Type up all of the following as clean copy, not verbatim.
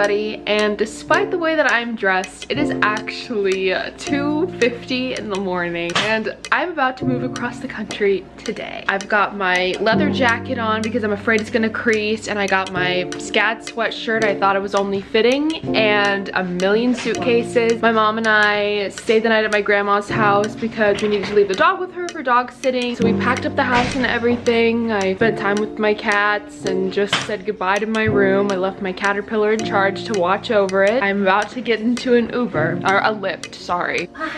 everybody, and despite the way that I'm dressed, it is actually 2:50 in the morning and I'm about to move across the country today. I've got my leather jacket on because I'm afraid it's gonna crease, and I got my SCAD sweatshirt. I thought it was only fitting, and a million suitcases. My mom and I stayed the night at my grandma's house because we needed to leave the dog with her for dog sitting, so we packed up the house and everything. I spent time with my cats and just said goodbye to my room. I left my caterpillar in charge to watch over it. I'm about to get into an Uber, or a Lyft, sorry. Bye.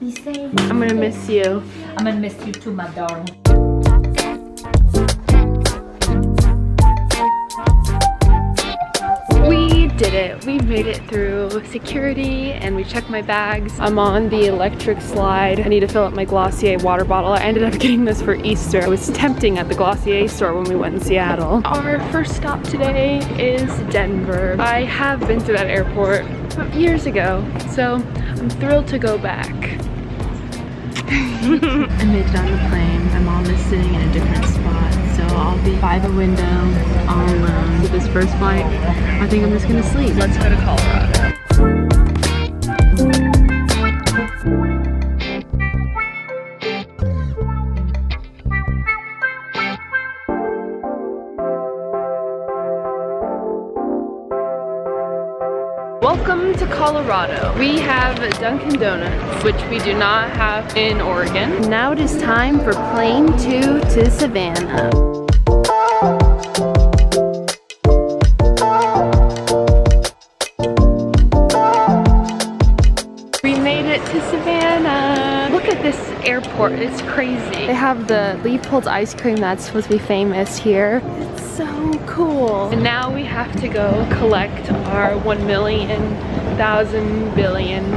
Be safe. I'm gonna miss you. I'm gonna miss you too, my darling. We did it. We made it through security and we checked my bags. I'm on the electric slide. I need to fill up my Glossier water bottle. I ended up getting this for Easter. It was tempting at the Glossier store when we went in Seattle. Our first stop today is Denver. I have been to that airport years ago, so I'm thrilled to go back. I made it on the plane. My mom is sitting in a different spot, so I'll be by the window all alone. With this first flight, I think I'm just gonna sleep. Let's go to Colorado. Welcome to Colorado. We have Dunkin' Donuts, which we do not have in Oregon. Now it is time for Plane 2 to Savannah. We made it to Savannah. Look at this airport, it's crazy. They have the Leopold's ice cream that's supposed to be famous here. It's so cool. And now we have to go collect our 1,000,000,000,000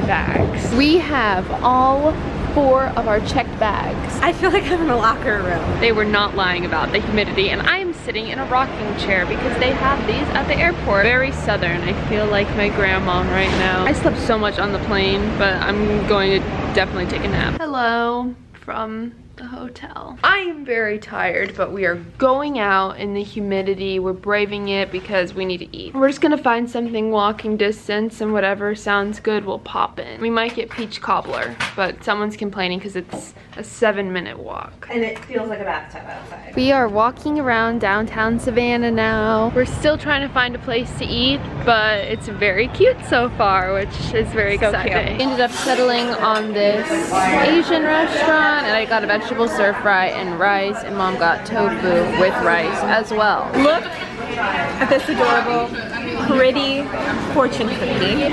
bags. We have all 4 of our checked bags. I feel like I'm in a locker room. They were not lying about the humidity, and I am sitting in a rocking chair because they have these at the airport. Very southern. I feel like my grandma right now. I slept so much on the plane, but I'm going to definitely take a nap. Hello from the hotel. I am very tired, but we are going out in the humidity. We're braving it because we need to eat. We're just gonna find something walking distance, and whatever sounds good we'll pop in. We might get peach cobbler, but someone's complaining because it's a 7-minute walk. And it feels like a bathtub outside. We are walking around downtown Savannah now. We're still trying to find a place to eat, but it's very cute so far, which is very exciting. We ended up settling on this Asian restaurant, and I got a vegetable stir fry and rice, and mom got tofu with rice as well. Look at this adorable, pretty fortune cookie.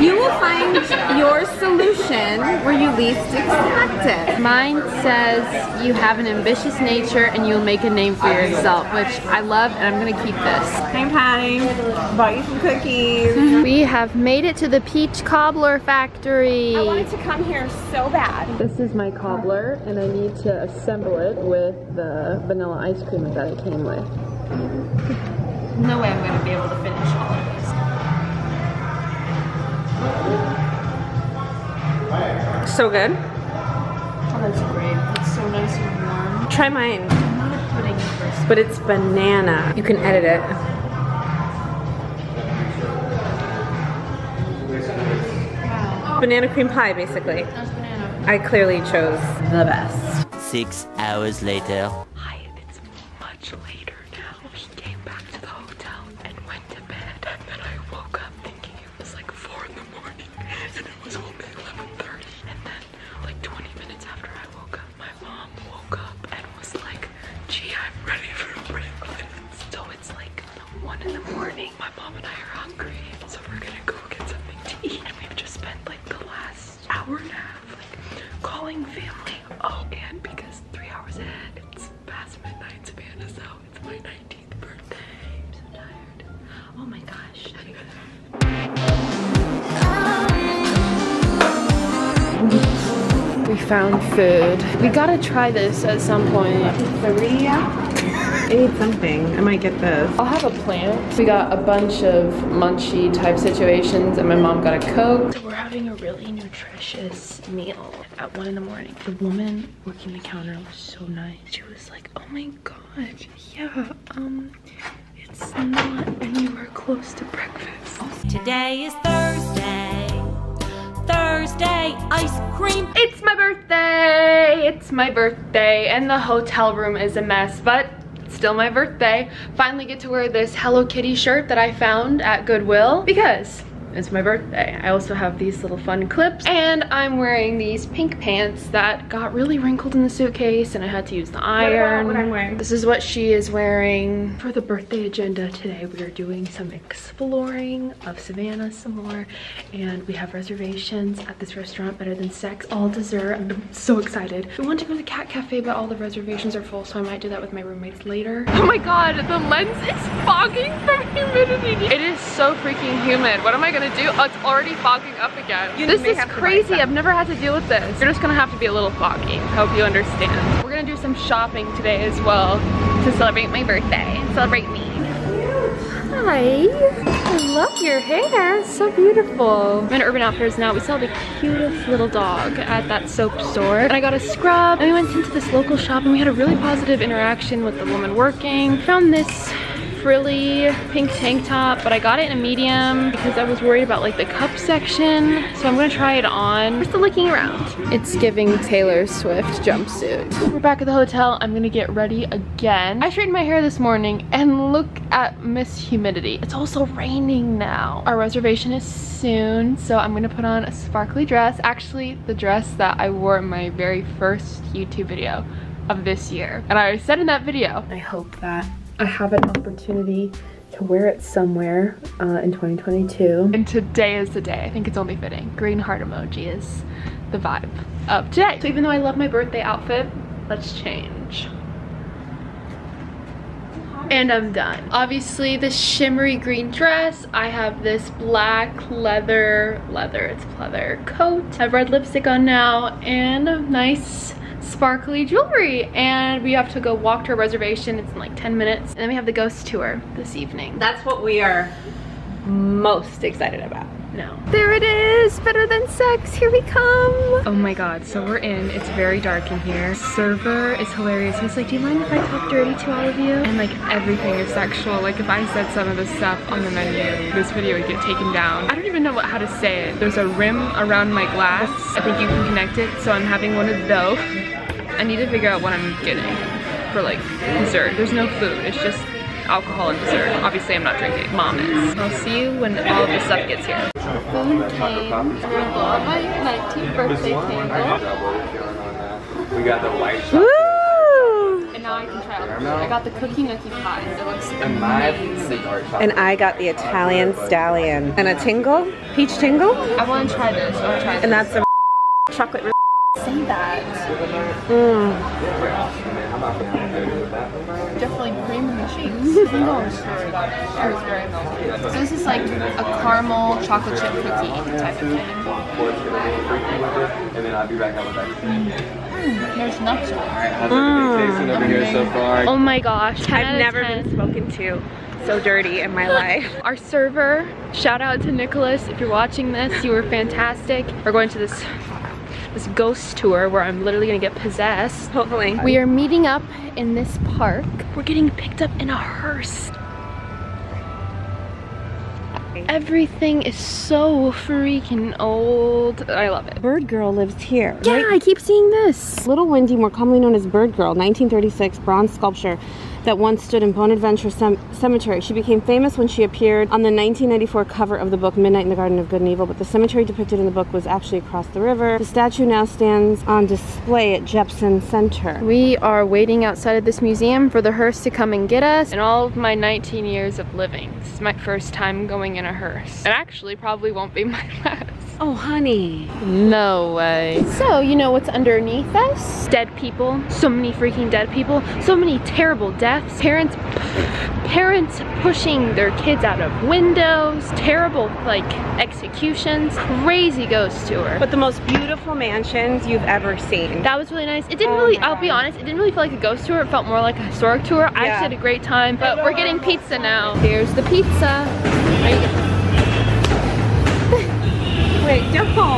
You will find your solution where you least expect it. Mine says you have an ambitious nature and you'll make a name for yourself, which I love, and I'm gonna keep this. Hey Patty, bought you some cookies. We have made it to the peach cobbler factory. I wanted to come here so bad. This is my cobbler, and I need to assemble it with the vanilla ice cream that it came with. No way I'm going to be able to finish all of this. So good. Oh, that's great. It's so nice and warm. Try mine. I'm not a pudding person. But it's banana. You can edit it. Wow. Banana cream pie, basically. That's banana. I clearly chose the best. 6 hours later. Found food. We gotta try this at some point. Pizzeria? I need something. I might get this. I'll have a plant. We got a bunch of munchie type situations, and my mom got a Coke. So we're having a really nutritious meal at 1 in the morning. The woman working the counter was so nice. She was like, oh my gosh, yeah, It's not anywhere close to breakfast. Today is Thursday, ice cream. It's my birthday. It's my birthday. And the hotel room is a mess, but still my birthday. Finally get to wear this Hello Kitty shirt that I found at Goodwill because it's my birthday. I also have these little fun clips, and I'm wearing these pink pants that got really wrinkled in the suitcase and I had to use the iron. What I'm wearing. This is what she is wearing. For the birthday agenda today, we are doing some exploring of Savannah some more, and we have reservations at this restaurant, Better Than Sex, all dessert. I'm so excited. We want to go to the Cat Cafe, but all the reservations are full, so I might do that with my roommates later. Oh my god, the lens is fogging from humidity. It is so freaking humid. What am I gonna do? Oh, it's already fogging up again. This is crazy. I've never had to deal with this. You're just gonna have to be a little foggy. Hope you understand. We're gonna do some shopping today as well to celebrate my birthday. Celebrate me. Hi. I love your hair. It's so beautiful. I'm in Urban Outfitters now. We saw the cutest little dog at that soap store. And I got a scrub. And we went into this local shop and we had a really positive interaction with the woman working. Found this frilly pink tank top, but I got it in a medium because I was worried about like the cup section, so I'm gonna try it on. We're still looking around. It's giving Taylor Swift jumpsuit. We're back at the hotel. I'm gonna get ready again. I straightened my hair this morning and look at Miss Humidity. It's also raining now. Our reservation is soon, so I'm gonna put on a sparkly dress. Actually, the dress that I wore in my very first YouTube video of this year. And I said in that video, I hope that I have an opportunity to wear it somewhere in 2022. And today is the day. I think it's only fitting. Green heart emoji is the vibe of today. So even though I love my birthday outfit, let's change. And I'm done. Obviously the shimmery green dress. I have this black leather coat. I have red lipstick on now and a nice sparkly jewelry, and we have to go walk to a reservation. It's in like 10 minutes, and then we have the ghost tour this evening. That's what we are most excited about. No. There it is, Better Than Sex, here we come. Oh my god, so we're in, it's very dark in here. Server is hilarious, he's like, do you mind if I talk dirty to all of you? And like everything is sexual, like if I said some of the stuff on the menu, this video would get taken down. I don't even know how to say it. There's a rim around my glass, I think you can connect it, so I'm having one of those. I need to figure out what I'm getting for like dessert. There's no food, it's just alcohol and dessert. Obviously I'm not drinking. Mom is. I'll see you when all of this stuff gets here. The food came and I bought my 19th birthday candle. We got the white chocolate. And now I can try all the food. I got the cookie pie. It looks amazing. And I got the Italian stallion. And a tingle? Peach tingle? I want to try this. I want to try this. And that's some chocolate. Say that. Definitely cream in the cheeks. So this is like a caramel chocolate chip cookie type of thing. And then I'll be back out with that. There's nuts. Oh my gosh. I've never been spoken to so dirty in my life. Our server, shout out to Nicholas. If you're watching this, you were fantastic. We're going to this ghost tour where I'm literally gonna get possessed. Hopefully. We are meeting up in this park. We're getting picked up in a hearse. Everything is so freaking old. I love it. Bird Girl lives here. Yeah, right? I keep seeing this. Little Wendy, more commonly known as Bird Girl, 1936 bronze sculpture that once stood in Bonaventure Cemetery. She became famous when she appeared on the 1994 cover of the book Midnight in the Garden of Good and Evil, but the cemetery depicted in the book was actually across the river. The statue now stands on display at Jepson Center. We are waiting outside of this museum for the hearse to come and get us. In all of my 19 years of living, this is my first time going in a hearse. It actually probably won't be my last. Oh, honey. No way. So, you know what's underneath us? Dead people. So many freaking dead people. So many terrible deaths. Parents pushing their kids out of windows. Terrible, like, executions. Crazy ghost tour. But the most beautiful mansions you've ever seen. That was really nice. It didn't really, I'll be honest, it didn't really feel like a ghost tour. It felt more like a historic tour. Yeah. I actually had a great time, but we're getting pizza now. Here's the pizza.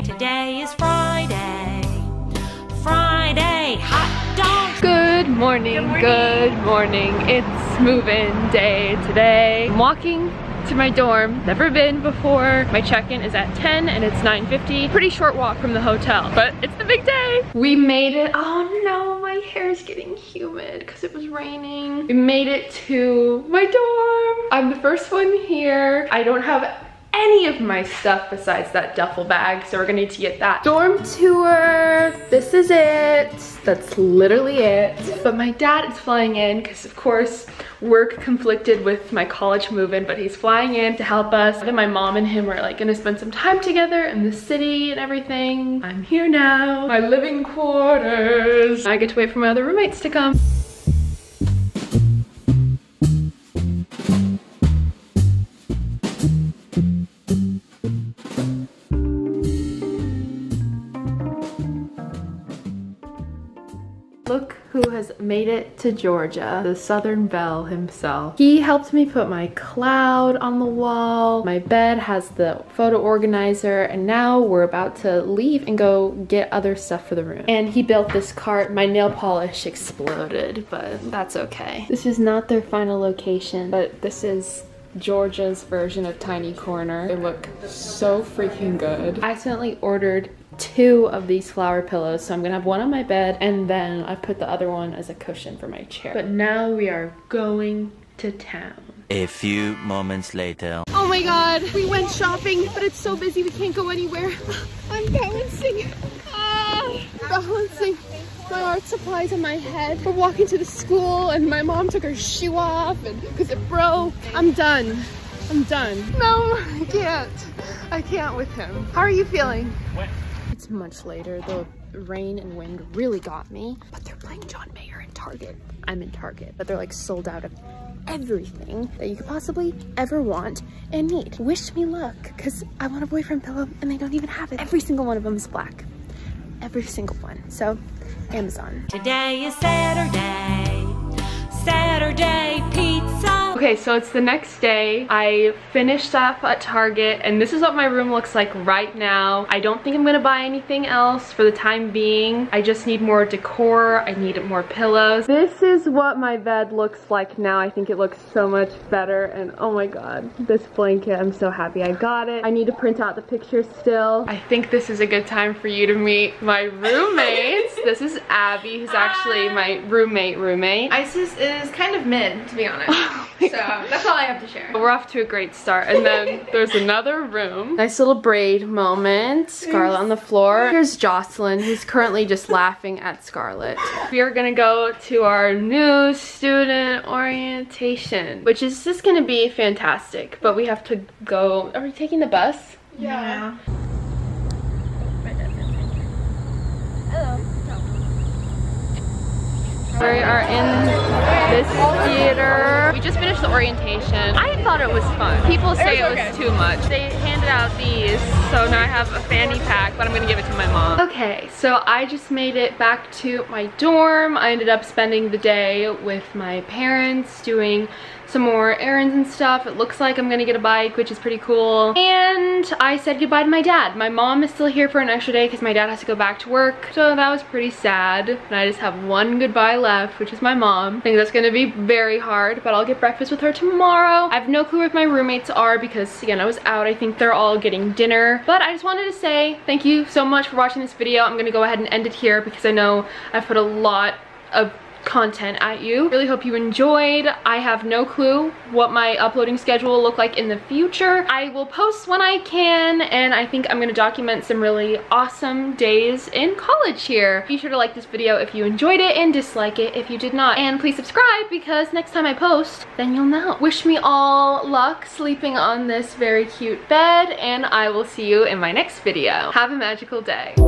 Today is Friday. Hot dogs. Good Good morning. It's move-in day today. I'm walking to my dorm. Never been before. My check-in is at 10 and it's 9:50. Pretty short walk from the hotel, but it's the big day. We made it. Oh no, my hair is getting humid because it was raining. We made it to my dorm. I'm the first one here. I don't have any of my stuff besides that duffel bag, so we're gonna need to get that. Dorm tour, this is it. That's literally it. But my dad is flying in, because of course, work conflicted with my college move-in, but he's flying in to help us. Then my mom and him are like gonna spend some time together in the city and everything. I'm here now, my living quarters. I get to wait for my other roommates to come. Look who has made it to Georgia, the Southern Belle himself. He helped me put my cloud on the wall. My bed has the photo organizer, and now we're about to leave and go get other stuff for the room. And he built this cart. My nail polish exploded, but that's okay. This is not their final location, but this is Georgia's version of Tiny Corner. They look so freaking good. I accidentally ordered two of these flower pillows, so I'm gonna have one on my bed and then I put the other one as a cushion for my chair. But now we are going to town. A few moments later. Oh my god, we went shopping, but it's so busy we can't go anywhere. I'm balancing, balancing my art supplies on my head. We're walking to the school and my mom took her shoe off and because it broke. I'm done. No, I can't with him. How are you feeling? It's much later. The rain and wind really got me, but they're playing John Mayer in Target. I'm in Target, but they're like sold out of everything that you could possibly ever want and need. Wish me luck, because I want a boyfriend pillow and they don't even have it. Every single one of them is black. Every single one. So, Amazon. Today is Saturday pizza. Okay, so it's the next day. I finished up at Target and this is what my room looks like right now. I don't think I'm gonna buy anything else for the time being. I just need more decor. I need more pillows. This is what my bed looks like now. I think it looks so much better and oh my god, this blanket, I'm so happy I got it. I need to print out the pictures still. I think this is a good time for you to meet my roommates. This is Abby, who's actually my roommate. Isis is kind of mid, to be honest. So that's all I have to share. We're off to a great start. And then there's another room. Nice little braid moment. Scarlet on the floor. Here's Jocelyn, who's currently just laughing at Scarlet. We are gonna go to our new student orientation, which is just gonna be fantastic, but we have to go. Are we taking the bus? Yeah. Hello. We are in this theater. We just finished the orientation. I thought it was fun. People say it was too much. They handed out these, so now I have a fanny pack, but I'm gonna give it to my mom. Okay, so I just made it back to my dorm. I ended up spending the day with my parents doing some more errands and stuff. It looks like I'm gonna get a bike, which is pretty cool. And I said goodbye to my dad. My mom is still here for an extra day because my dad has to go back to work. So that was pretty sad. And I just have one goodbye left, which is my mom. I think that's gonna be very hard, but I'll get breakfast with her tomorrow. I have no clue where my roommates are because again, I was out. I think they're all getting dinner. But I just wanted to say thank you so much for watching this video. I'm gonna go ahead and end it here because I know I've put a lot of content at you. Really hope you enjoyed. I have no clue what my uploading schedule will look like in the future. I will post when I can and I think I'm going to document some really awesome days in college here. Be sure to like this video if you enjoyed it and dislike it if you did not. And please subscribe because next time I post, then you'll know. Wish me all luck sleeping on this very cute bed and I will see you in my next video. Have a magical day.